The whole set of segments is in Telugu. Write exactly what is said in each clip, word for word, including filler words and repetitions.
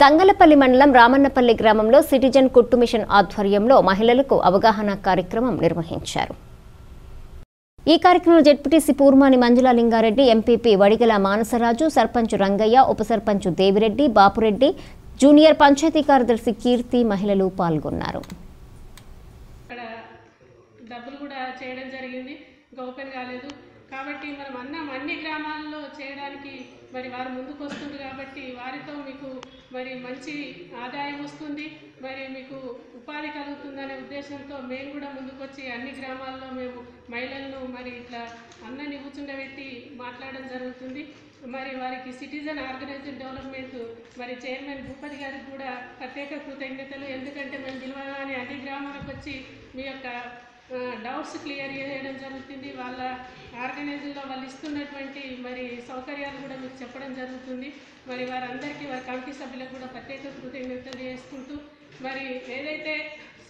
తంగలపల్లి మండలం రామన్నపల్లి గ్రామంలో సిటిజన్ కుట్టు మిషన్ ఆధ్వర్యంలో మహిళలకు అవగాహన కార్యక్రమం నిర్వహించారు. ఈ కార్యక్రమంలో జెడ్పీటీసీ పూర్మాని మంజుల లింగారెడ్డి, ఎంపీపీ వడిగల మానసరాజు, సర్పంచ్ రంగయ్య, ఉప సర్పంచ్ దేవిరెడ్డి, బాపురెడ్డి, జూనియర్ పంచాయతీ కార్యదర్శి కీర్తి మహిళలు పాల్గొన్నారు. కాబట్టి మనం అన్నం అన్ని గ్రామాల్లో చేయడానికి మరి వారు ముందుకు వస్తుంది. కాబట్టి వారితో మీకు మరి మంచి ఆదాయం వస్తుంది, మరి మీకు ఉపాధి కలుగుతుందనే ఉద్దేశంతో మేము కూడా ముందుకొచ్చి అన్ని గ్రామాల్లో మేము మహిళలను మరి ఇట్లా అన్నని కూర్చుండబెట్టి మాట్లాడడం జరుగుతుంది. మరి వారికి సిటిజన్ ఆర్గనైజేషన్ డెవలప్మెంట్ మరి చైర్మన్ భూపతి గారికి కూడా ప్రత్యేక కృతజ్ఞతలు. ఎందుకంటే మేము పిలవగానే అన్ని గ్రామాలకు వచ్చి మీ యొక్క డౌట్స్ క్లియర్ చేయడం జరుగుతుంది. వాళ్ళ ఆర్గనైజేషన్లో వాళ్ళు ఇస్తున్నటువంటి మరి సౌకర్యాలు కూడా మీకు చెప్పడం జరుగుతుంది. మరి వారందరికీ వారి కమిటీ సభ్యులకు కూడా ప్రత్యేక కృతజ్ఞతలు చేసుకుంటూ, మరి ఏదైతే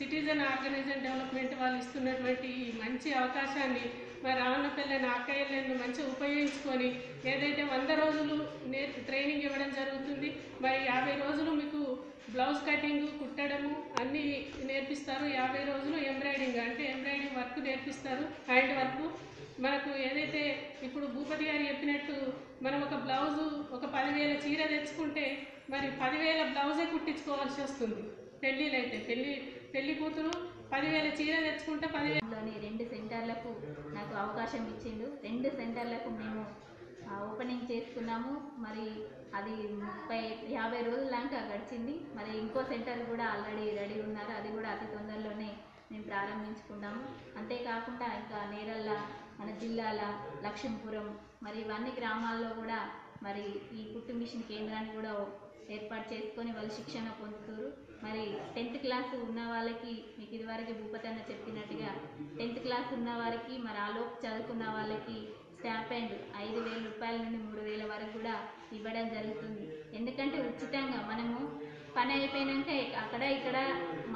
సిటిజన్ ఆర్గనైజేషన్ డెవలప్మెంట్ వాళ్ళు ఇస్తున్నటువంటి ఈ మంచి అవకాశాన్ని మరి రావణపల్లెని ఆకయ్యలను మంచిగా ఉపయోగించుకొని ఏదైతే వంద రోజులు నే ట్రైనింగ్ ఇవ్వడం జరుగుతుంది. మరి యాభై రోజులు మీకు బ్లౌజ్ కటింగ్, కుట్టడము అన్నీ నేర్పిస్తారు. యాభై రోజులు ఎంబ్రాయిడింగ్ అంటే ఎంబ్రాయిడింగ్ వర్క్ నేర్పిస్తారు, హ్యాండ్ వర్క్. మనకు ఏదైతే ఇప్పుడు భూపతి గారు చెప్పినట్టు మనం ఒక బ్లౌజు ఒక పదివేల చీర తెచ్చుకుంటే మరి పదివేల బ్లౌజే కుట్టించుకోవాల్సి వస్తుంది. పెళ్ళిళ్ళైతే పెళ్ళి పెళ్లి కూతురు పదివేల చీర తెచ్చుకుంటే పదివేలలోని రెండు సెంటర్లకు నాకు అవకాశం ఇచ్చిండు. రెండు సెంటర్లకు మేము ఓపెనింగ్ చేసుకున్నాము. మరి అది ముప్పై యాభై రోజుల దాకా గడిచింది. మరి ఇంకో సెంటర్ కూడా ఆల్రెడీ రెడీ ఉన్నారు, అది కూడా అతి తొందరలోనే మేము ప్రారంభించుకున్నాము. అంతేకాకుండా ఇంకా నేరళ్ళ, మన జిల్లాల లక్ష్మీపురం మరి ఇవన్నీ గ్రామాల్లో కూడా మరి ఈ కుట్టు మిషన్ కేంద్రాన్ని కూడా ఏర్పాటు చేసుకొని వాళ్ళు శిక్షణ పొందుతారు. మరి టెన్త్ క్లాస్ ఉన్న వాళ్ళకి మీకు ఇదివరకు భూపతన్న చెప్పినట్టుగా టెన్త్ క్లాస్ ఉన్న వారికి మరి ఆలోపు చదువుకున్న వాళ్ళకి స్టాంప్ అండ్ ఐదు వేల రూపాయల నుండి మూడు వేల వరకు కూడా ఇవ్వడం జరుగుతుంది. ఎందుకంటే ఉచితంగా మనము పని అయిపోయినాక అక్కడ ఇక్కడ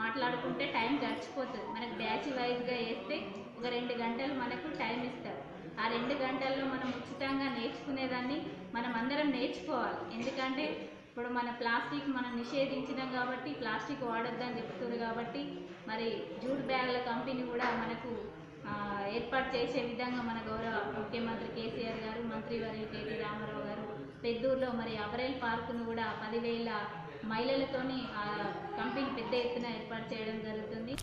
మాట్లాడుకుంటే టైం గడిచిపోతుంది. మనకు బ్యాచ్ వైజ్గా వేస్తే ఒక రెండు గంటలు మనకు టైం ఇస్తారు. ఆ రెండు గంటల్లో మనం ఉచితంగా నేర్చుకునేదాన్ని మనం అందరం నేర్చుకోవాలి. ఎందుకంటే ఇప్పుడు మన ప్లాస్టిక్ మనం నిషేధించినాం కాబట్టి ప్లాస్టిక్ వాడొద్దని చెప్తున్నారు. కాబట్టి మరి జూట్ బ్యాగుల కంపెనీ కూడా మనకు ఏర్పాటు చేసే విధంగా మన గౌరవ ముఖ్యమంత్రి కేసీఆర్ గారు, మంత్రివర్యులు కెటి రామారావు గారు పెద్దూరులో మరి అబరేల్ పార్కును కూడా పదివేల మహిళలతోని ఆ కంపెనీ పెద్ద ఎత్తున ఏర్పాటు చేయడం జరుగుతుంది.